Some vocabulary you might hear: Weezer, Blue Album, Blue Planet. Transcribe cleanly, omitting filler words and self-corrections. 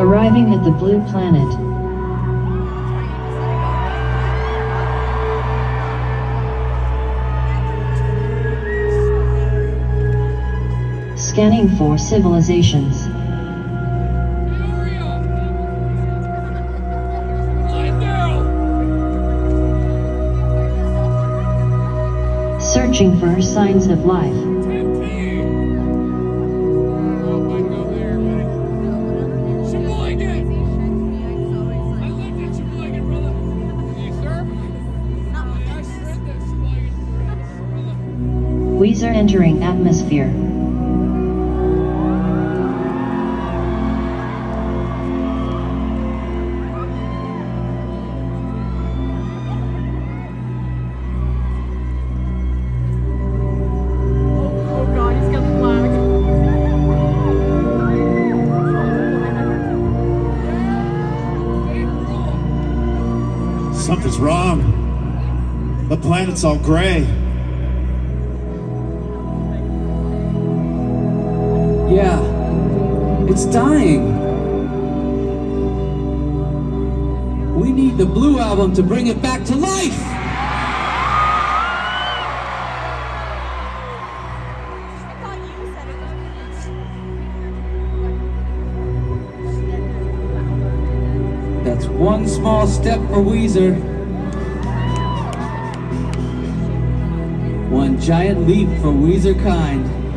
Arriving at the Blue Planet. Scanning for civilizations. Searching for signs of life. Weezer entering atmosphere. Oh God, he's got the flag. Something's wrong. The planet's all gray. Yeah, it's dying. We need the Blue Album to bring it back to life. That's one small step for Weezer. One giant leap for Weezer kind.